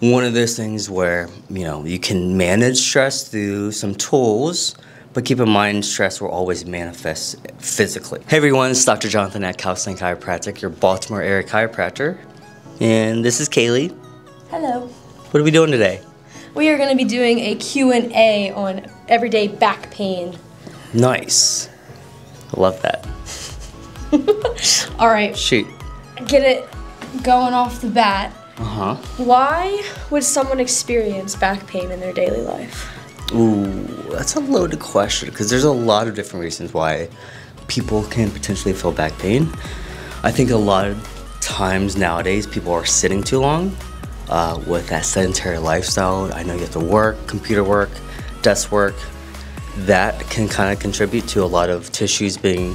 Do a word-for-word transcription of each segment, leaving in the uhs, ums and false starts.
one of those things where, you know, you can manage stress through some tools, but keep in mind stress will always manifest physically. Hey everyone, it's Doctor Jonathan at Kalkstein Chiropractic, your Baltimore area chiropractor. And this is Kaylee. Hello. What are we doing today? We are going to be doing a Q and A on everyday back pain. Nice. I love that. All right. Shoot. Get it going off the bat. Uh-huh. Why would someone experience back pain in their daily life? Ooh, that's a loaded question because there's a lot of different reasons why people can potentially feel back pain. I think a lot of times nowadays people are sitting too long uh, with that sedentary lifestyle. I know you have to work, computer work, desk work. That can kind of contribute to a lot of tissues being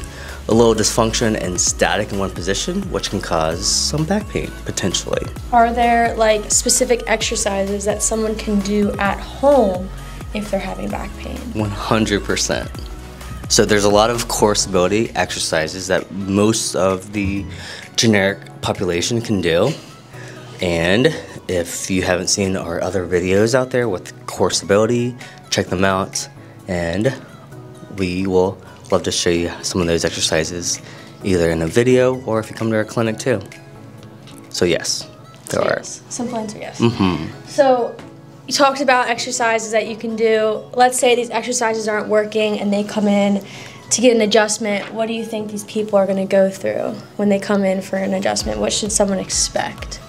a little dysfunction and static in one position, which can cause some back pain, potentially. Are there like specific exercises that someone can do at home if they're having back pain? one hundred percent. So there's a lot of core stability exercises that most of the generic population can do. And if you haven't seen our other videos out there with core stability, check them out. And we will love to show you some of those exercises either in a video or if you come to our clinic too. So yes, there so are. Yes. Some plans are yes. Mm-hmm. So you talked about exercises that you can do. Let's say these exercises aren't working and they come in to get an adjustment. What do you think these people are going to go through when they come in for an adjustment? What should someone expect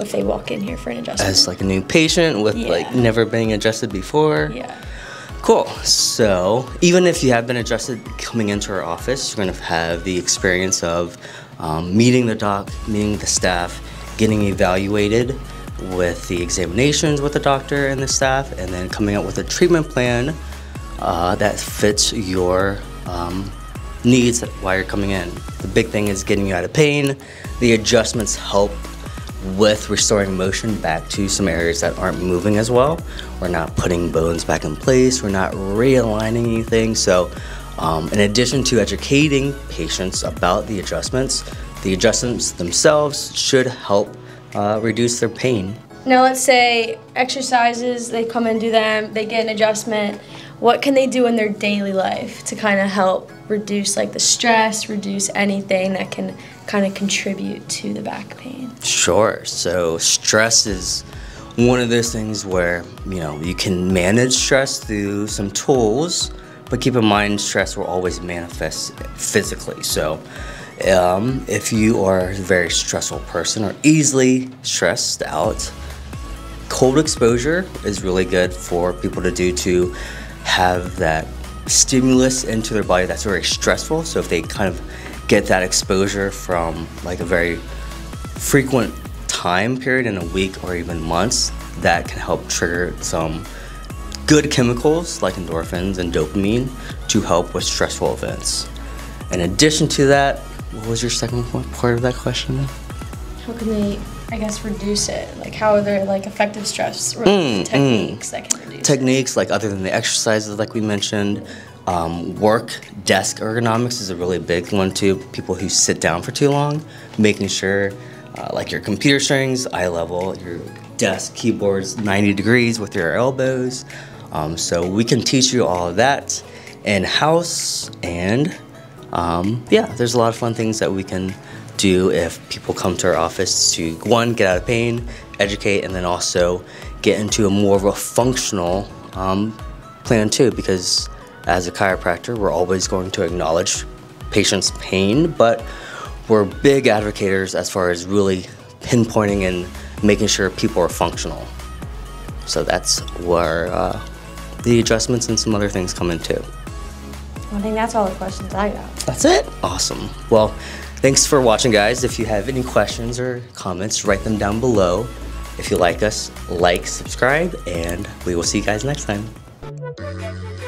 if they walk in here for an adjustment? As like a new patient with yeah. like never being adjusted before? Yeah. Cool, so even if you have been adjusted coming into our office, you're gonna have the experience of um, meeting the doc, meeting the staff, getting evaluated with the examinations with the doctor and the staff, and then coming up with a treatment plan uh, that fits your um, needs while you're coming in. The big thing is getting you out of pain. The adjustments help with restoring motion back to some areas that aren't moving as well. We're not putting bones back in place. We're not realigning anything. So um, in addition to educating patients about the adjustments, the adjustments themselves should help uh, reduce their pain. Now let's say exercises, they come and do them, they get an adjustment. What can they do in their daily life to kind of help reduce like the stress, reduce anything that can kind of contribute to the back pain? Sure, so stress is one of those things where, you know, you can manage stress through some tools, but keep in mind stress will always manifest physically. So um, if you are a very stressful person or easily stressed out, cold exposure is really good for people to do to have that stimulus into their body that's very stressful. So if they kind of get that exposure from like a very frequent time period in a week or even months, that can help trigger some good chemicals like endorphins and dopamine to help with stressful events. In addition to that, what was your second part of that question? How can they, I guess, reduce it? Like, how are there like effective stress mm, techniques mm. that can reduce Techniques it? Like other than the exercises like we mentioned, um, work, desk ergonomics is a really big one too. People who sit down for too long, making sure uh, like your computer strings, eye level, your desk, keyboards, ninety degrees with your elbows. Um, so we can teach you all of that in-house, and um, yeah, there's a lot of fun things that we can do if people come to our office to, one, get out of pain, educate, and then also get into a more of a functional um, plan too, because as a chiropractor, we're always going to acknowledge patients' pain, but we're big advocates as far as really pinpointing and making sure people are functional. So that's where uh, the adjustments and some other things come in too. I think that's all the questions I got. That's it? Awesome. Well, thanks for watching, guys. If you have any questions or comments, write them down below. If you like us, like, subscribe, and we will see you guys next time.